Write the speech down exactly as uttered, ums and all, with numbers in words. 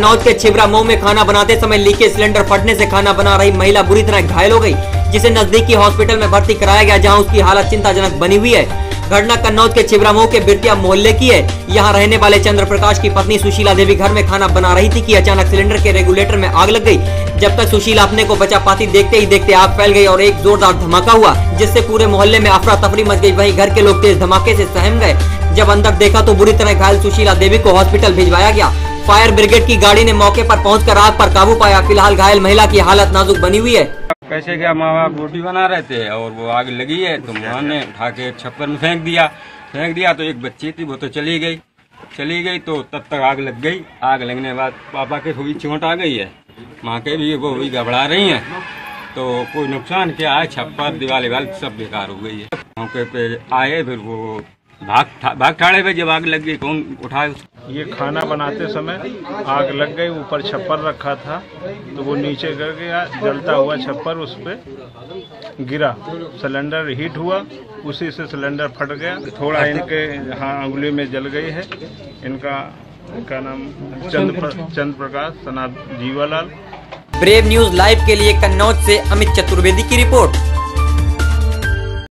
कन्नौज के छिबरा मऊ में खाना बनाते समय लीकेज सिलेंडर फटने से खाना बना रही महिला बुरी तरह घायल हो गई, जिसे नजदीकी हॉस्पिटल में भर्ती कराया गया, जहां उसकी हालत चिंताजनक बनी हुई है। घटना कन्नौज के छिबरा मऊ के बिरिया मोहल्ले की है। यहाँ रहने वाले चंद्रप्रकाश की पत्नी सुशीला देवी घर में खाना बना रही थी कि अचानक सिलेंडर के रेगुलेटर में आग लग गई। जब तक सुशीला अपने को बचा पाती, देखते ही देखते आग फैल गई और एक जोरदार धमाका हुआ, जिससे पूरे मोहल्ले में अफरा तफरी मच गई। वहीं घर के लोग तेज धमाके से सहम गए। जब अंदर देखा तो बुरी तरह घायल सुशीला देवी को हॉस्पिटल भिजवाया गया। फायर ब्रिगेड की गाड़ी ने मौके पर पहुंचकर आग पर काबू पाया। फिलहाल घायल महिला की हालत नाजुक बनी हुई है। कैसे क्या माँ बाप रोटी बना रहे थे और वो आग लगी है तो माँ ने उठा के छप्पर में फेंक दिया। फेंक दिया तो एक बच्ची थी, वो तो चली गई। चली गई तो तब तक आग लग गई। आग लगने के बाद पापा के थोड़ी चोट आ गई है, माँ के भी वो भी घबरा रही हैं। तो कोई नुकसान क्या है, छप्पर दीवार वाल सब बेकार हो गई है। मौके पे आए फिर वो भाग था, भाग ठाड़े पे जब आग लग गई कौन उठाए। ये खाना बनाते समय आग लग गई, ऊपर छप्पर रखा था तो वो नीचे गिर गया। जलता हुआ छप्पर उस पर गिरा, सिलेंडर हीट हुआ, उसी से सिलेंडर फट गया। थोड़ा इनके हाँ उंगली में जल गई है। इनका इनका नाम Chandraprakash Sana Jiwalal. Brave news live के लिए कन्नौज से अमित चतुर्वेदी की रिपोर्ट।